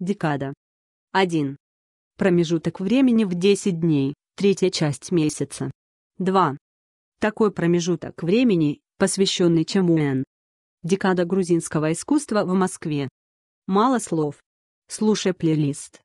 Декада. 1. Промежуток времени в 10 дней, третья часть месяца. 2. Такой промежуток времени, посвященный Чамуэн. Декада грузинского искусства в Москве. Мало слов. Слушай плейлист.